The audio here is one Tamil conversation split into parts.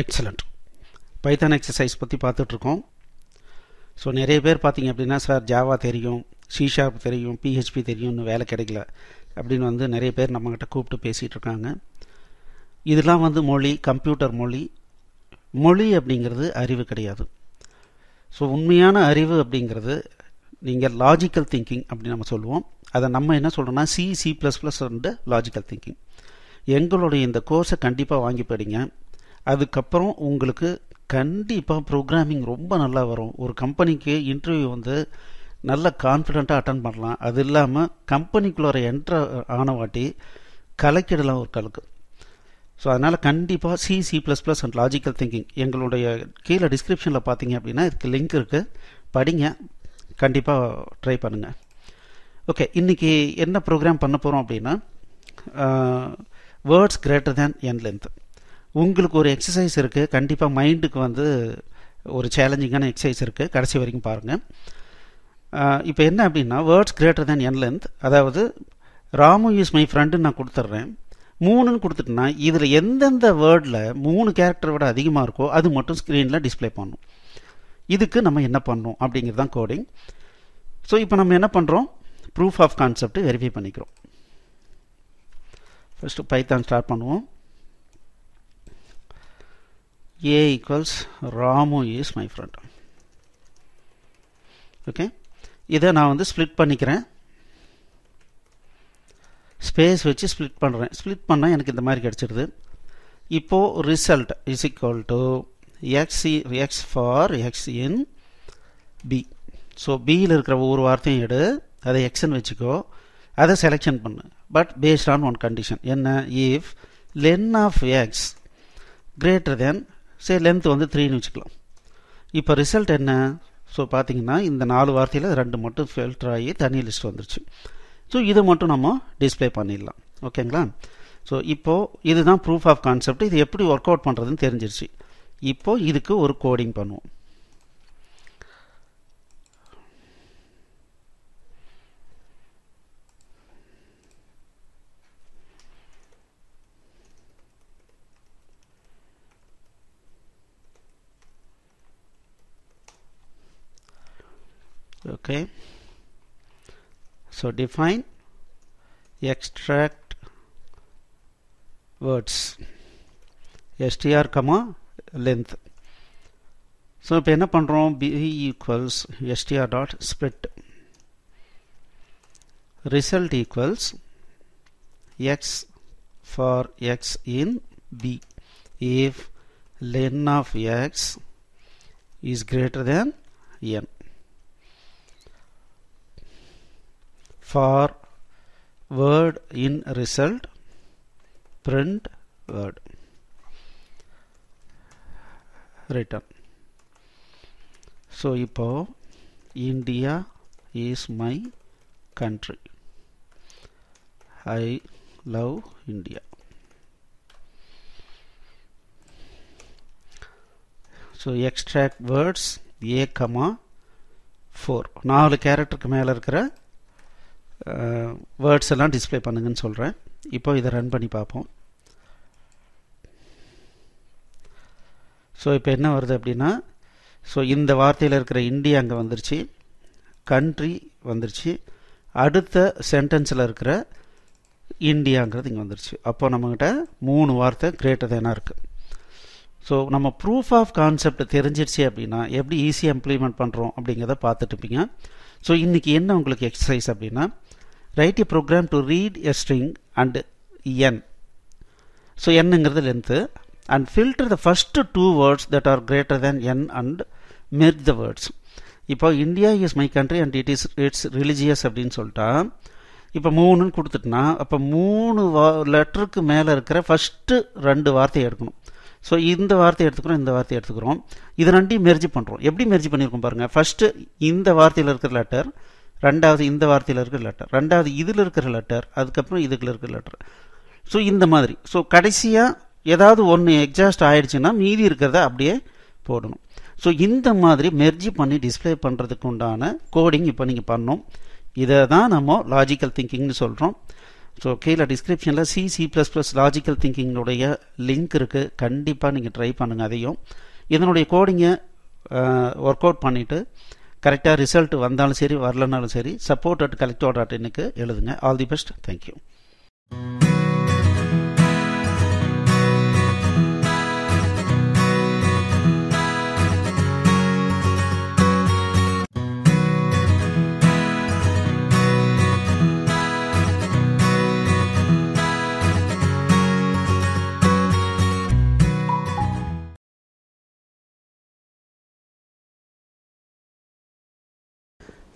Excellent. Python exercise பத்தி பார்த்துட்டு இருக்கோம். So நிறைய பேர் பாத்தீங்க அப்படினா சார் ஜாவா தெரியும், C# தெரியும், PHP தெரியும்னு வேலை கிடைக்கல அப்படினு வந்து நிறைய பேர் நம்ம கிட்ட கூப்பிட்டு பேசிட்டு இருக்காங்க. இதெல்லாம் வந்து மொழி, கம்ப்யூட்டர் மொழி. மொழி அப்படிங்கிறது அறிவு கிடையாது. ஸோ உண்மையான அறிவு அப்படிங்கிறது நீங்கள் லாஜிக்கல் திங்கிங் அப்படின்னு நம்ம சொல்லுவோம். அதை நம்ம என்ன சொல்கிறோன்னா C++ வந்து லாஜிக்கல் திங்கிங். எங்களுடைய இந்த கோர்ஸை கண்டிப்பாக வாங்கி படிங்க. அதுக்கப்புறம் உங்களுக்கு கண்டிப்பாக ப்ரோக்ராமிங் ரொம்ப நல்லா வரும். ஒரு கம்பெனிக்கு இன்டர்வியூ வந்து நல்ல கான்ஃபிடென்ட்டாக அட்டன் பண்ணலாம். அது இல்லாமல் கம்பெனிக்குள்ளே என்ட்ரர் ஆனவாட்டி கலக்கிடலாம் ஒரு கலக்கு. ஸோ அதனால் கண்டிப்பாக C++ அண்ட் லாஜிக்கல் திங்கிங் எங்களுடைய கீழே டிஸ்கிரிப்ஷனில் பார்த்தீங்க அப்படின்னா இதுக்கு லிங்க் இருக்குது, படிங்க, கண்டிப்பாக ட்ரை பண்ணுங்கள். ஓகே, இன்றைக்கி என்ன ப்ரோக்ராம் பண்ண போகிறோம் அப்படின்னா words greater than N length. உங்களுக்கு ஒரு எக்ஸசைஸ் இருக்குது, கண்டிப்பாக மைண்டுக்கு வந்து ஒரு சேலஞ்சிங்கான எக்ஸசைஸ் இருக்குது, கடைசி வரைக்கும் பாருங்கள். இப்போ என்ன அப்படின்னா words greater than N length, அதாவது ராமு இஸ் மை ஃப்ரெண்டுன்னு நான் கொடுத்துட்றேன். 3ன்னு கொடுத்துட்டேன்னா இதில் எந்தெந்த வேர்டில் 3 கேரக்டர் விட அதிகமாக இருக்கோ அது மட்டும் ஸ்க்ரீனில் டிஸ்பிளே பண்ணும். இதுக்கு நம்ம என்ன பண்ணணும் அப்படிங்கிறது தான் கோடிங். ஸோ இப்போ நம்ம என்ன பண்ணுறோம், ப்ரூஃப் ஆஃப் கான்செப்ட் வெரிஃபை பண்ணிக்கிறோம். ஃபஸ்ட்டு பைத்தான் ஸ்டார்ட் பண்ணுவோம். A equals Ramu is my friend. Okay, இதை நான் வந்து ஸ்ப்ளிட் பண்ணிக்கிறேன், ஸ்பேஸ் வச்சு ஸ்ப்ளிட் பண்ணுறேன். ஸ்ப்ளிட் பண்ணால் எனக்கு இந்த மாதிரி கிடச்சிடுது. இப்போது result is equal to x for X in B. So பியில் இருக்கிற ஒவ்வொரு வார்த்தையும் எடு, அதை எக்ஸ்ன்னு வச்சுக்கோ, அதை செலெக்ஷன் பண்ணு. But based on one condition, என்ன if len of X greater than say length வந்து 3ன்னு வச்சுக்கலாம். இப்போ ரிசல்ட் என்ன, ஸோ பார்த்தீங்கன்னா இந்த 4 வார்த்தையில் 2 மட்டும் ஃபில்டர் ஆகி தனி லிஸ்ட் வந்துருச்சு. ஸோ இதை மட்டும் நம்ம டிஸ்பிளே பண்ணிடலாம். ஓகேங்களா? ஸோ இப்போது இதுதான் ப்ரூஃப் ஆஃப் கான்செப்ட். இது எப்படி ஒர்க் அவுட் பண்ணுறதுன்னு தெரிஞ்சிருச்சு. இப்போது இதுக்கு ஒரு கோடிங் பண்ணுவோம். Okay, so define extract words str comma length. so இப்போ என்ன பண்ணுறோம், b equals str dot split result equals x for x in b if len of x is greater than n for word in result print word return. so ipo India is my country, I love India. so extract words a comma 4, 4 கேரக்டருக்கு மேல இருக்கிற வேர்ட்ஸ் எல்லாம் டிஸ்பிளே பண்ணுங்கன்னு சொல்கிறேன். இப்போ இதை ரன் பண்ணி பார்ப்போம். ஸோ இப்போ என்ன வருது அப்படின்னா, ஸோ இந்த வார்த்தையில் இருக்கிற இந்தியா அங்கே வந்துருச்சு, கண்ட்ரி வந்துருச்சு, அடுத்த சென்டென்ஸில் இருக்கிற இந்தியாங்கிறது இங்கே வந்துருச்சு. அப்போ நம்மகிட்ட 3 வார்த்தை கிரேட்டர் தேனா இருக்குது. ஸோ நம்ம ப்ரூஃப் ஆஃப் கான்செப்ட் தெரிஞ்சிருச்சு அப்படின்னா எப்படி ஈஸியாக இம்ப்ளிமெண்ட் பண்ணுறோம் அப்படிங்கிறத பார்த்துட்டுப்பீங்க. ஸோ இன்றைக்கி என்ன உங்களுக்கு எக்ஸசைஸ் அப்படின்னா write a program to read a string and N. So என்னங்கிறது length, and filter the first 2 words that are greater than N and merge the words. இப்போ India is my country and it's religious அப்படின்னு சொல்லிட்டா, இப்போ 3ன்னு கொடுத்துட்டுனா அப்போ 3 லெட்டருக்கு மேலே இருக்கிற ஃபஸ்ட்டு 2 வார்த்தையை எடுக்கணும். ஸோ இந்த வார்த்தையை எடுத்துக்கிறோம், இந்த வார்த்தையை எடுத்துக்கிறோம், இது 2யும் மெர்ஜ் பண்ணுறோம். எப்படி மெர்ஜ் பண்ணியிருக்கோம் பாருங்கள், ஃபஸ்ட்டு இந்த வார்த்தையில் இருக்கிற லெட்டர், 2வது இந்த வார்த்தையில் இருக்கிற லெட்டர், 2வது இதில் இருக்கிற லெட்டர், அதுக்கப்புறம் இதுக்குள்ள இருக்கிற லெட்டர். ஸோ இந்த மாதிரி. ஸோ கடைசியாக ஏதாவது ஒன்று எக்ஸாஸ்ட் ஆகிடுச்சுன்னா மீதி இருக்கிறத அப்படியே போடணும். ஸோ இந்த மாதிரி மெர்ஜி பண்ணி டிஸ்பிளே பண்ணுறதுக்கு உண்டான கோடிங் இப்போ நீங்கள் பண்ணணும். இதை தான் நம்ம லாஜிக்கல் திங்கிங்னு சொல்கிறோம். So keyla description la C++ logical thinking உடைய link இருக்கு. கண்டிப்பா நீங்க ட்ரை பண்ணுங்க அதையும். இதனுடைய கோடிங்க வொர்க் அவுட் பண்ணிட்டு கரெக்ட்டா ரிசல்ட் வந்தாலும் சரி வரலனாலும் சரி support@collectiva.in க்கு எழுதுங்க. All the best. Thank you.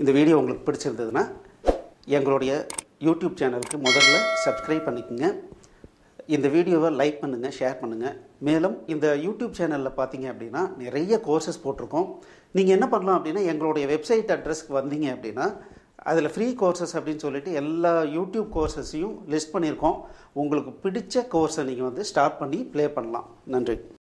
இந்த வீடியோ உங்களுக்கு பிடிச்சிருந்ததுன்னா எங்களுடைய யூடியூப் சேனலுக்கு முதல்ல சப்ஸ்கிரைப் பண்ணிக்கங்க. இந்த வீடியோவை லைக் பண்ணுங்கள், ஷேர் பண்ணுங்கள். மேலும் இந்த யூடியூப் சேனலில் பார்த்தீங்க அப்படின்னா நிறைய கோர்சஸ் போட்டிருக்கோம். நீங்கள் என்ன பண்ணலாம் அப்படின்னா எங்களுடைய வெப்சைட் அட்ரஸ்க்கு வந்தீங்க அப்படின்னா அதில் ஃப்ரீ கோர்சஸ் அப்படின்னு சொல்லிட்டு எல்லா யூடியூப் கோர்சஸையும் லிஸ்ட் பண்ணியிருக்கோம். உங்களுக்கு பிடிச்ச கோர்ஸை நீங்கள் வந்து ஸ்டார்ட் பண்ணி ப்ளே பண்ணலாம். நன்றி.